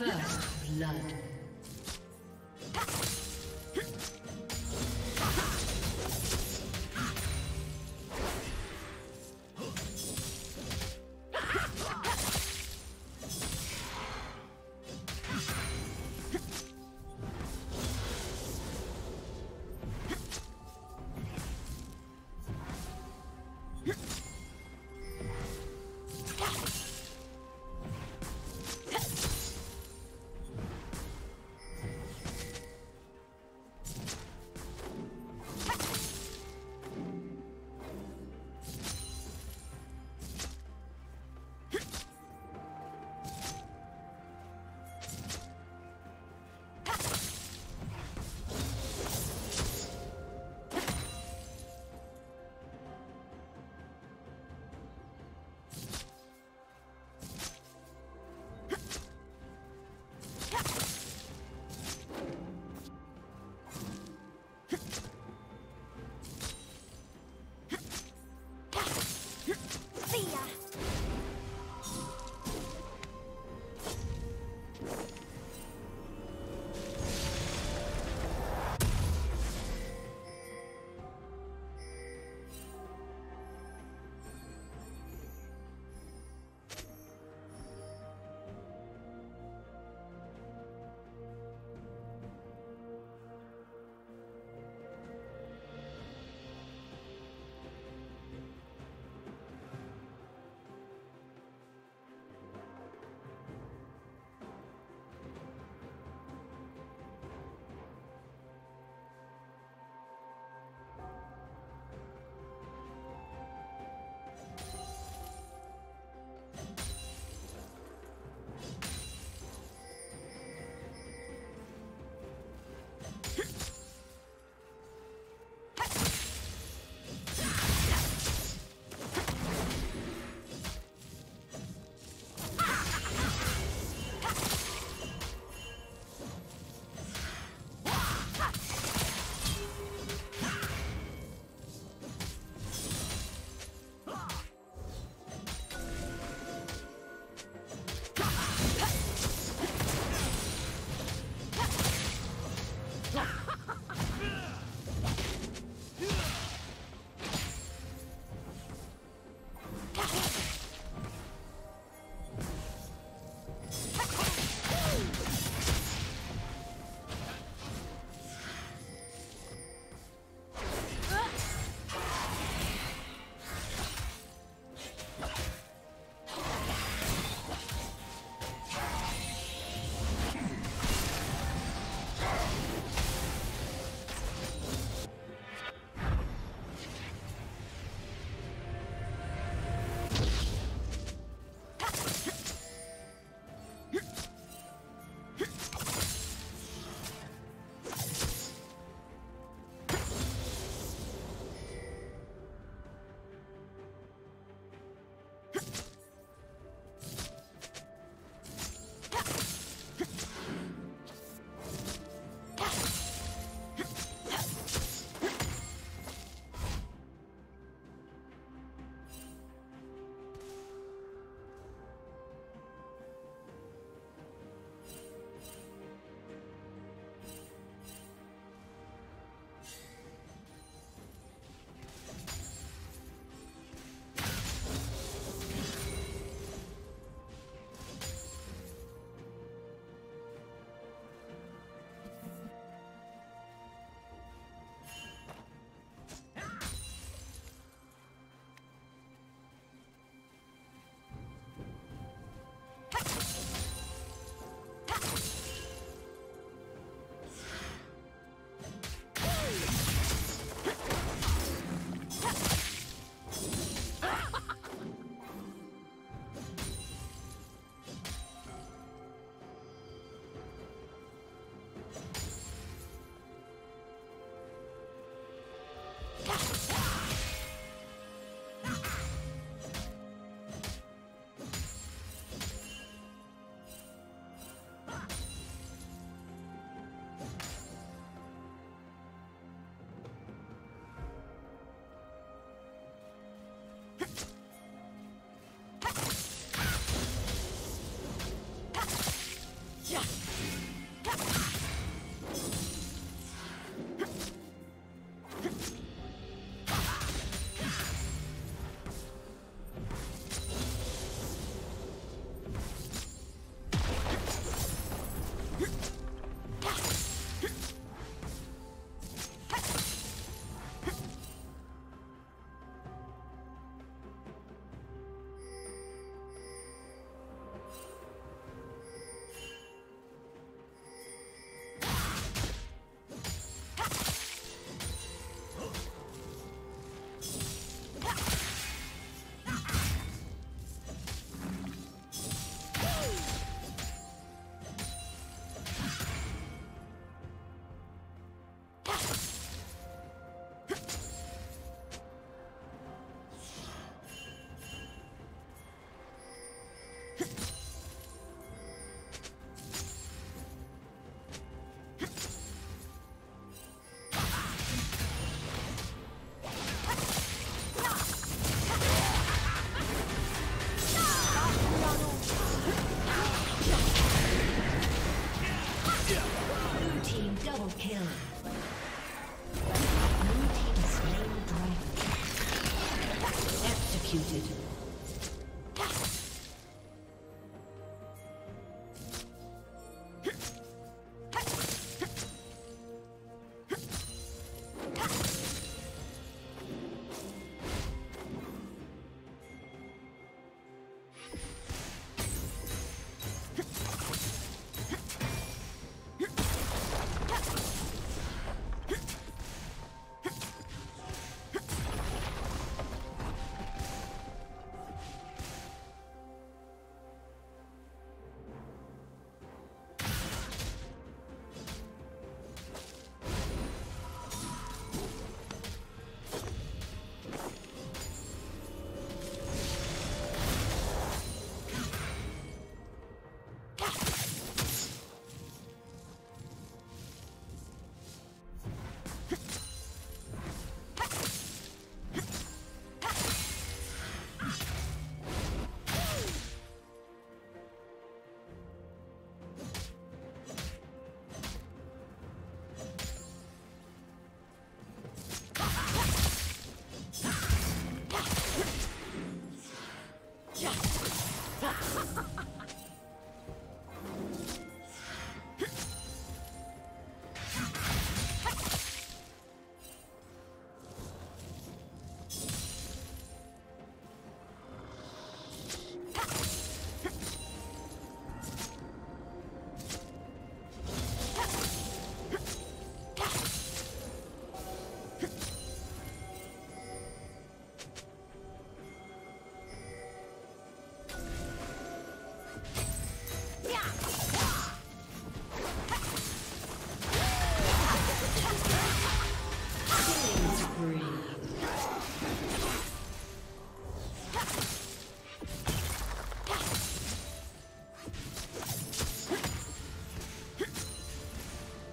First blood.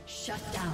Shut down.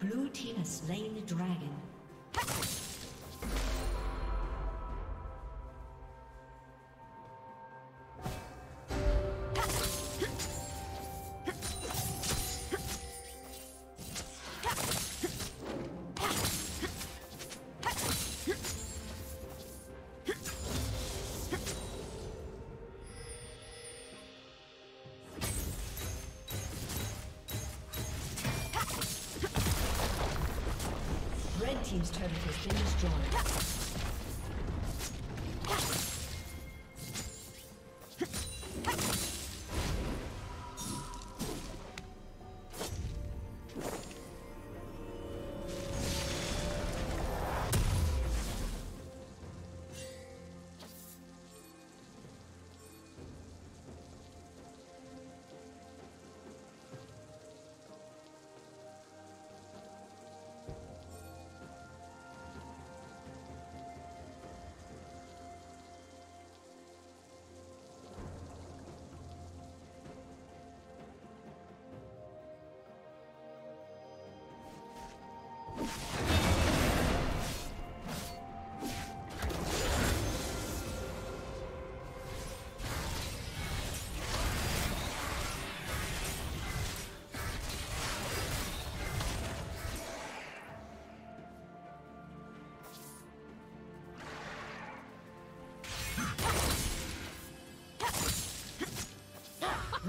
Blue team has slain the dragon. Team's turret has been destroyed.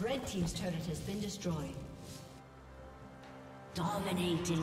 Red team's turret has been destroyed. Dominating.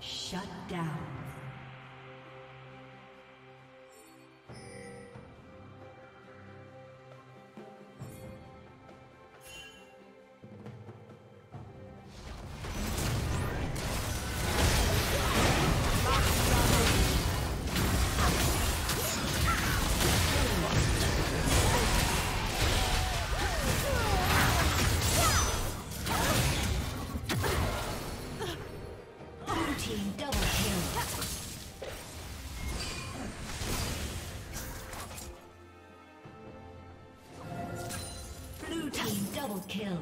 Shut down. Kill.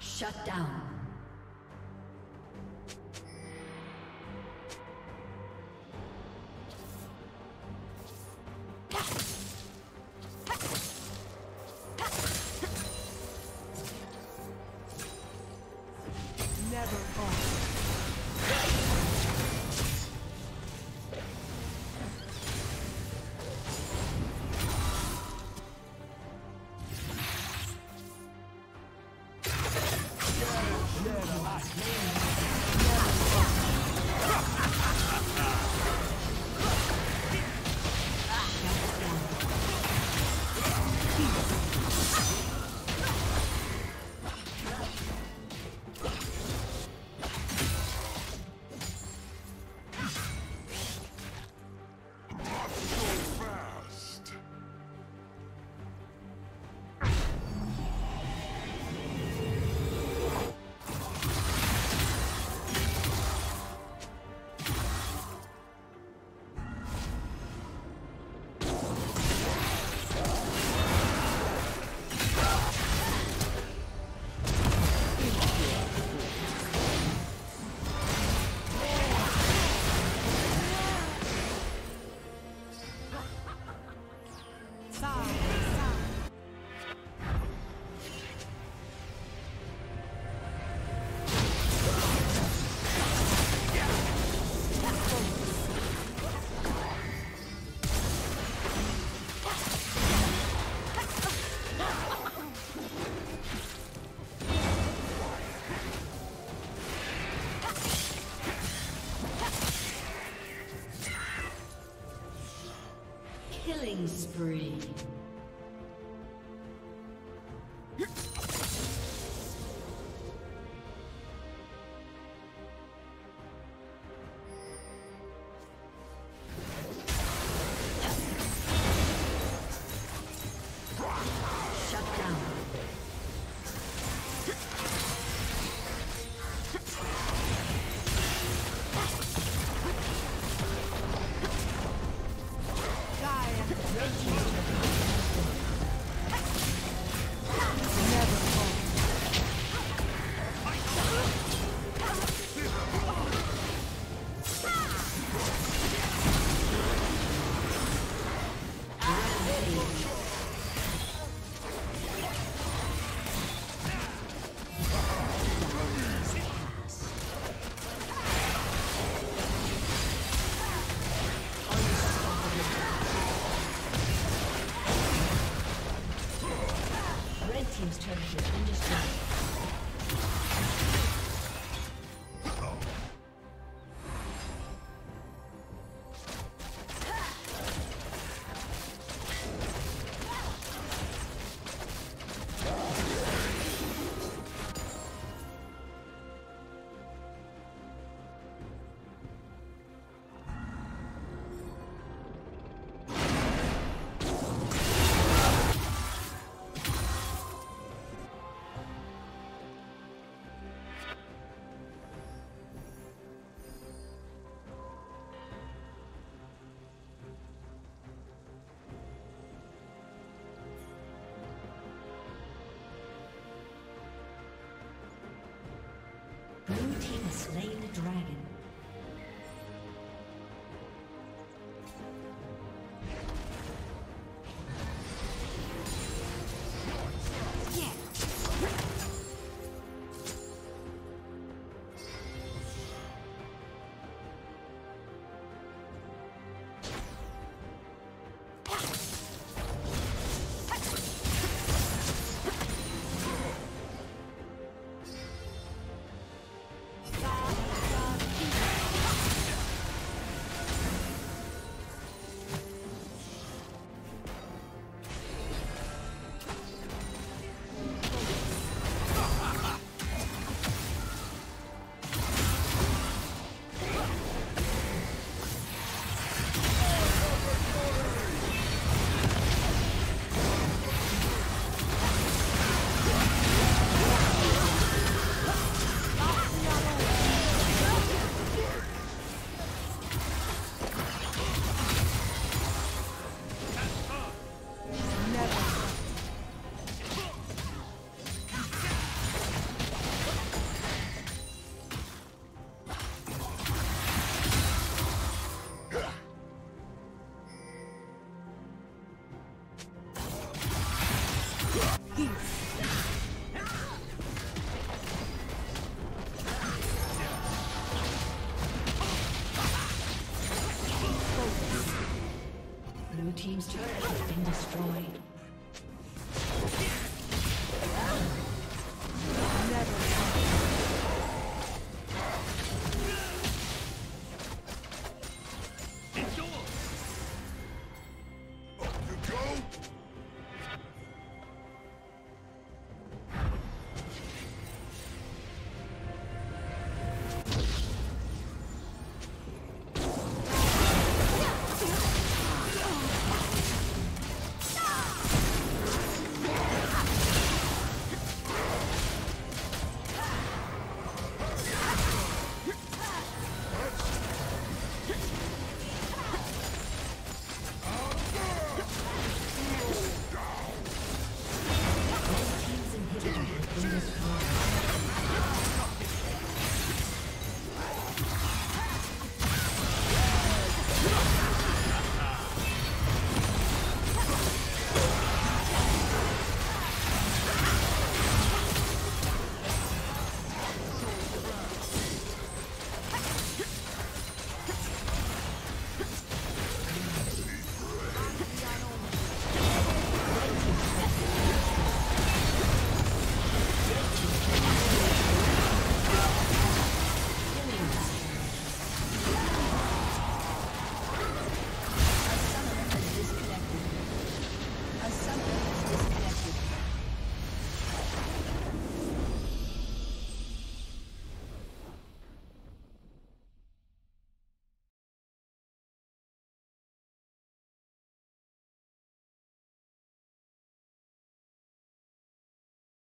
Shut down. Killing spree. Blue team has slain the dragon. team's turret has been destroyed.